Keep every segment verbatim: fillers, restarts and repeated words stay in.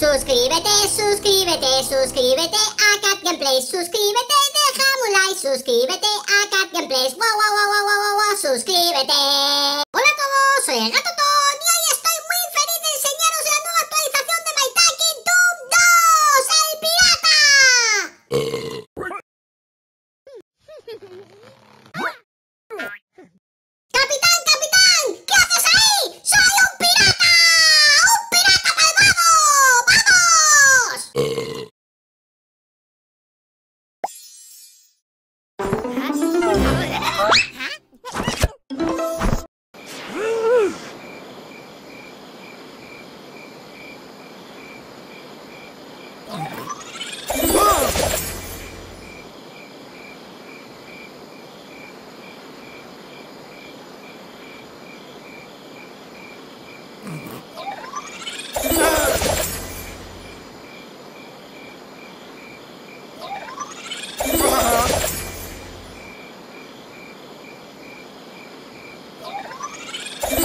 Suscríbete, suscríbete, suscríbete a Cat Gameplay. Suscríbete, deja un like. Suscríbete a Cat Gameplay. Wow, wow, wow, wow, wow, wow, suscríbete. Hola a todos, soy el Gatotón y hoy estoy muy feliz de enseñaros la nueva actualización de My Talking Tom dos, el pirata. Capitán, capitán, ¿qué haces ahí? ¡Soy un pirata! ¡Un pirata malvado! ¡Vamos! Huh? Huh? Blah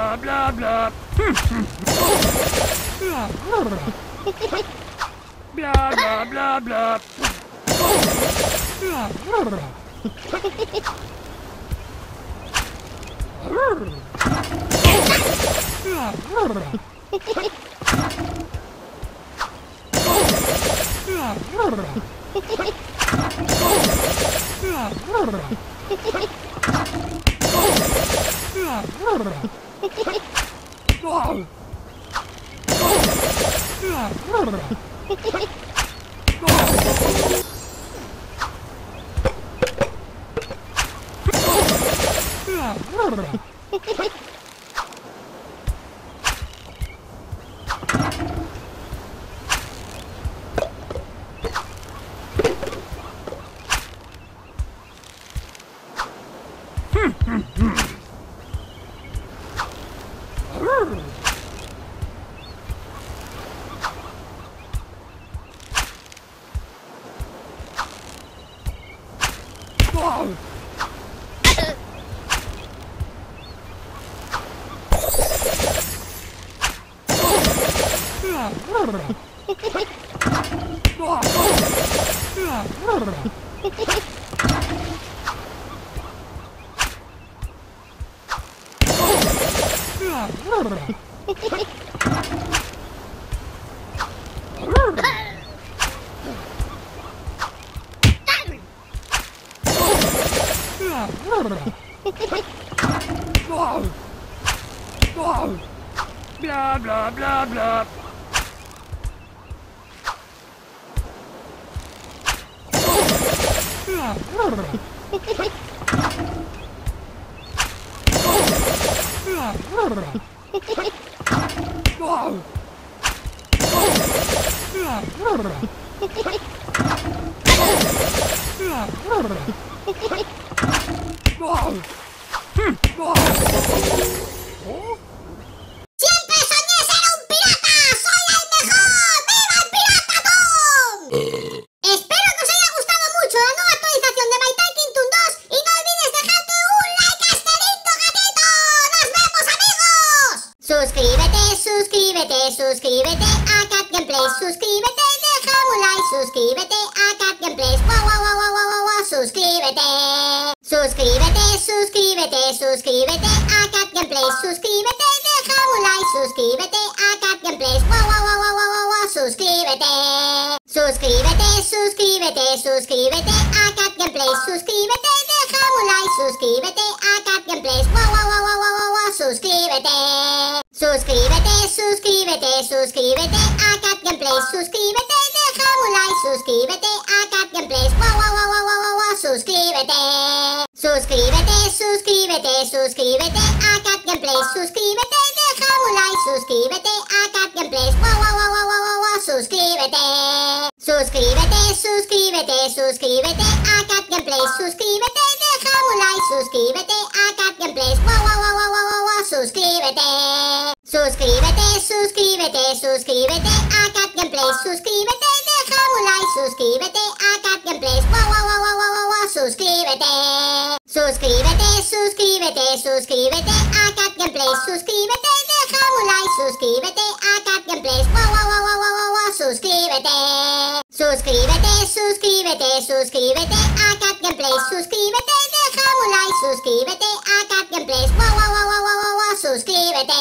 blah blah blah. Blah blah blah blah. Blah blah blah blah. Blah blah blah blah. Oh. Brrrr. Blah blah blah blah. Suscríbete a Cat Gameplay, suscríbete, deja un like, suscríbete a Cat Gameplay, wow, wow, wow, wow, wow, wow, suscríbete, suscríbete, suscríbete, suscríbete a Cat Gameplay, suscríbete, deja un like, suscríbete a Cat Gameplay, wow, wow, wow, wow, wow, wow, suscríbete, suscríbete, suscríbete, suscríbete a Cat Gameplay, suscríbete, deja un like, suscríbete a Cat Gameplay, wow, wow, wow, wow, wow, wow, suscríbete. Suscríbete, suscríbete, suscríbete a Cat Gameplay, suscríbete, deja un like, suscríbete a Cat Gameplay, wow, wow, wow, wow, wow, wow, suscríbete, suscríbete, suscríbete, suscríbete a Cat Gameplay, suscríbete, deja un like, suscríbete a Cat Gameplay, wow, wow, wow, wow, wow, wow, suscríbete, suscríbete, suscríbete, suscríbete a Cat Gameplay, suscríbete, deja un like, suscríbete a Cat Gameplay, wow, wow, wow, wow, wow, wow, suscríbete. Suscríbete, suscríbete, suscríbete a Cat Gameplay, suscríbete, deja un like, suscríbete a Cat Gameplay, wow, wow, wow, wow, wow, wow, suscríbete, suscríbete, suscríbete, suscríbete a Cat Gameplay, suscríbete, deja un like, suscríbete a Cat Gameplay, wow, wow, wow, wow, wow, wow, suscríbete, suscríbete, suscríbete, suscríbete a Cat Gameplay, suscríbete, deja un like, suscríbete a Cat Gameplay, wow, wow, wow, wow, wow, wow, suscríbete.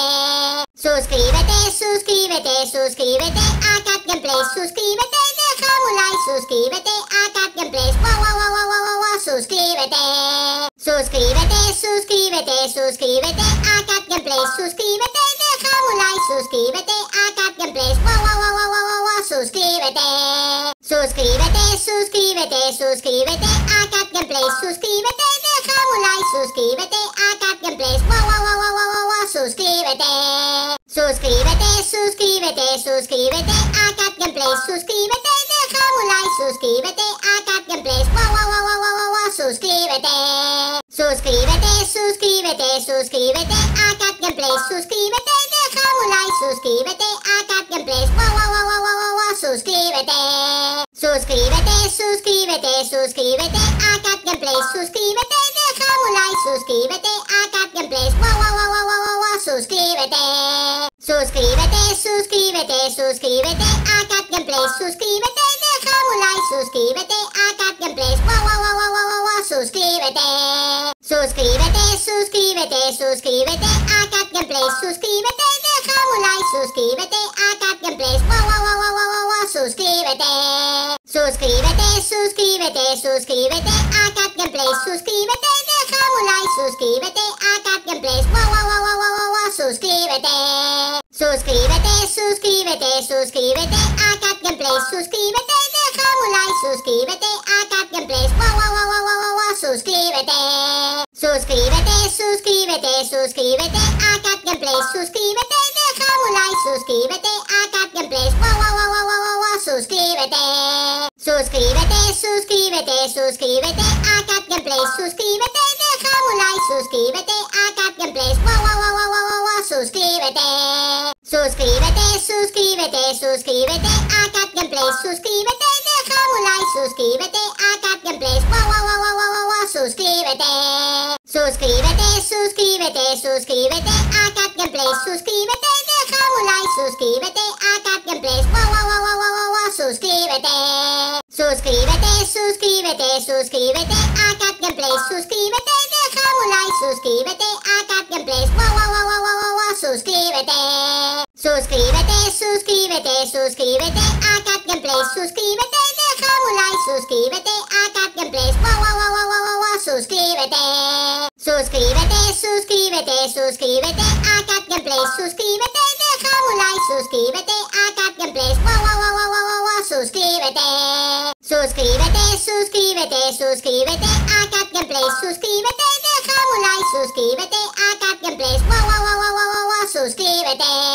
Suscríbete, suscríbete, suscríbete a Cat Gameplay, suscríbete, deja un like, suscríbete a Cat Gameplay, wow, wow, wow, wow, wow, wow, suscríbete, suscríbete, suscríbete, suscríbete a Cat Gameplay, suscríbete, deja un like, suscríbete a Cat Gameplay, wow, wow, wow, wow, wow, wow, suscríbete, suscríbete, suscríbete, suscríbete a Cat Gameplay, suscríbete, deja un like, suscríbete a Cat Gameplay, wow, wow, wow, wow, wow, wow, suscríbete. Suscríbete, suscríbete, suscríbete a Cat Gameplay, suscríbete, deja un like, suscríbete a Cat Gameplay, wow, wow, wow, wow, wow, wow, suscríbete, suscríbete, suscríbete, suscríbete a Cat Gameplay, suscríbete, deja un like, suscríbete a Cat Gameplay, wow, wow, wow, wow, wow, wow, suscríbete, suscríbete, suscríbete, suscríbete a Cat Gameplay, suscríbete, deja un like, suscríbete a Cat Gameplay, wow, wow, wow, wow, wow, wow, suscríbete. Suscríbete, suscríbete, suscríbete a Cat Gameplay, suscríbete, deja un like, suscríbete a Cat Gameplay, wow, wow, wow, wow, wow, wow, suscríbete, suscríbete, suscríbete, suscríbete a Cat Gameplay, suscríbete, deja un like, suscríbete a Cat Gameplay, wow, wow, wow, wow, wow, wow, suscríbete, suscríbete, suscríbete, suscríbete a Cat Gameplay, suscríbete, deja un like, suscríbete a Cat Gameplay, wow, wow, wow, wow, wow, wow, suscríbete. Suscríbete, suscríbete, suscríbete a Cat Gameplay, suscríbete, deja un like, suscríbete a Cat Gameplay, wow, wow, wow, wow, wow, wow, suscríbete, suscríbete, suscríbete, suscríbete a Cat Gameplay, suscríbete, deja un like, suscríbete a Cat Gameplay, wow, wow, wow, wow, wow, wow, suscríbete, suscríbete, suscríbete, suscríbete a Cat Gameplay, suscríbete, deja un like, suscríbete a Cat Gameplay, wow, wow, wow, wow, wow, wow, suscríbete. Suscríbete, suscríbete, suscríbete a Cat Gameplay, suscríbete, deja un like, suscríbete a Cat Gameplay, wow, wow, wow, wow, wow, wow, suscríbete, suscríbete, suscríbete, suscríbete a Cat Gameplay, suscríbete, deja un like, suscríbete a Cat Gameplay, wow, wow, wow, wow, wow, wow, suscríbete. Suscríbete, suscríbete, suscríbete a Cat Gameplay. Suscríbete, deja un like. Suscríbete a Cat Gameplay. Wow, wow, wow, wow, wow, wow, suscríbete. Suscríbete, suscríbete, suscríbete a Cat Gameplay. Suscríbete, deja un like. Suscríbete a Cat Gameplay. Wow, wow, wow, wow, wow, wow, suscríbete. Suscríbete, suscríbete, suscríbete a Cat Gameplay. Suscríbete, deja un like. Suscríbete a Cat Gameplay. Wow, wow, wow, wow, wow, wow, suscríbete. Suscríbete, suscríbete, suscríbete a Cat Gameplay. Suscríbete, deja un like. Suscríbete a Cat Gameplay. Wow, wow, wow, wow, wow, wow, suscríbete.